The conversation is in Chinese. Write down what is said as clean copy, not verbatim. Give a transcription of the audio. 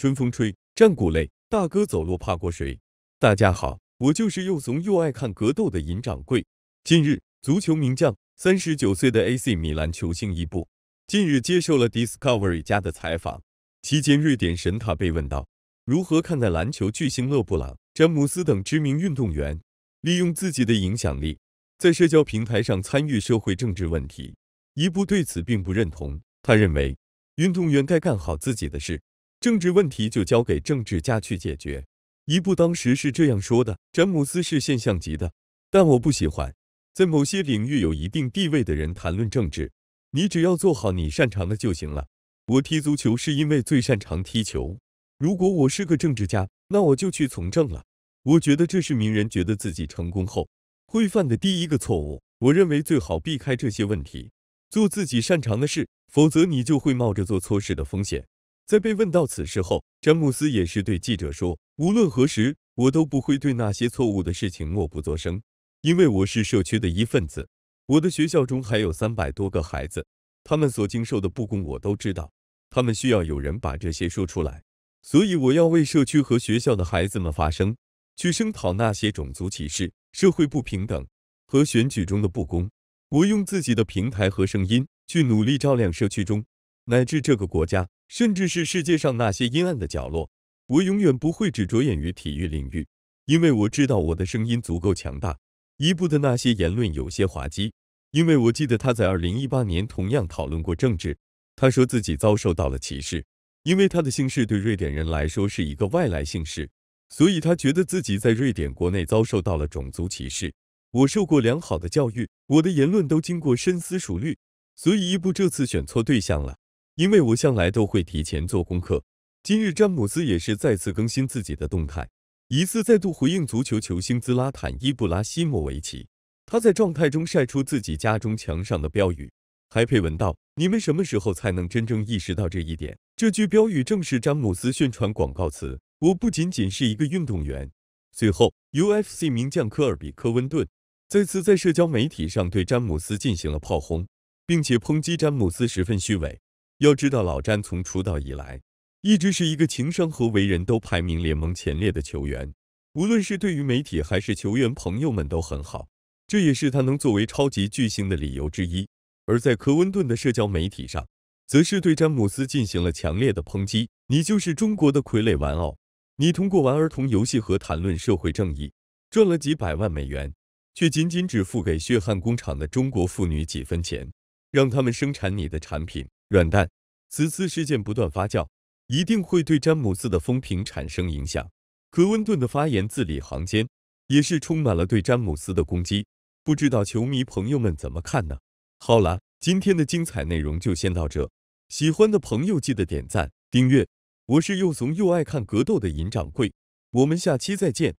春风吹，战鼓擂，大哥走路怕过谁？大家好，我就是又怂又爱看格斗的尹掌柜。近日，足球名将39岁的 AC 米兰球星伊布，近日接受了 Discovery 家的采访。期间，瑞典神塔被问到如何看待篮球巨星勒布朗、詹姆斯等知名运动员利用自己的影响力在社交平台上参与社会政治问题。伊布对此并不认同，他认为运动员该干好自己的事，政治问题就交给政治家去解决。伊布当时是这样说的：“詹姆斯是现象级的，但我不喜欢在某些领域有一定地位的人谈论政治。你只要做好你擅长的就行了。我踢足球是因为最擅长踢球。如果我是个政治家，那我就去从政了。我觉得这是名人觉得自己成功后会犯的第一个错误。我认为最好避开这些问题，做自己擅长的事，否则你就会冒着做错事的风险。”在被问到此事后，詹姆斯也是对记者说：“无论何时，我都不会对那些错误的事情默不作声，因为我是社区的一份子。我的学校中还有300多个孩子，他们所经受的不公我都知道，他们需要有人把这些说出来，所以我要为社区和学校的孩子们发声，去声讨那些种族歧视、社会不平等和选举中的不公。我用自己的平台和声音去努力照亮社区中乃至这个国家，甚至是世界上那些阴暗的角落。我永远不会只着眼于体育领域，因为我知道我的声音足够强大。”伊布的那些言论有些滑稽，因为我记得他在2018年同样讨论过政治。他说自己遭受到了歧视，因为他的姓氏对瑞典人来说是一个外来姓氏，所以他觉得自己在瑞典国内遭受到了种族歧视。我受过良好的教育，我的言论都经过深思熟虑，所以伊布这次选错对象了。因为我向来都会提前做功课。今日詹姆斯也是再次更新自己的动态，疑似再度回应足球球星兹拉坦·伊布拉希莫维奇。他在状态中晒出自己家中墙上的标语，还配文道：“你们什么时候才能真正意识到这一点？”这句标语正是詹姆斯宣传广告词：“我不仅仅是一个运动员。”随后 ，UFC 名将科尔比·科温顿再次在社交媒体上对詹姆斯进行了炮轰，并且抨击詹姆斯十分虚伪。要知道，老詹从出道以来一直是一个情商和为人都排名联盟前列的球员，无论是对于媒体还是球员朋友们都很好，这也是他能作为超级巨星的理由之一。而在科温顿的社交媒体上，则是对詹姆斯进行了强烈的抨击：“你就是中国的傀儡玩偶，你通过玩儿童游戏和谈论社会正义赚了几百万美元，却仅仅只付给血汗工厂的中国妇女几分钱，让他们生产你的产品。”软蛋。此次事件不断发酵，一定会对詹姆斯的风评产生影响。科温顿的发言字里行间也是充满了对詹姆斯的攻击，不知道球迷朋友们怎么看呢？好啦，今天的精彩内容就先到这，喜欢的朋友记得点赞、订阅。我是又怂又爱看格斗的尹掌柜，我们下期再见。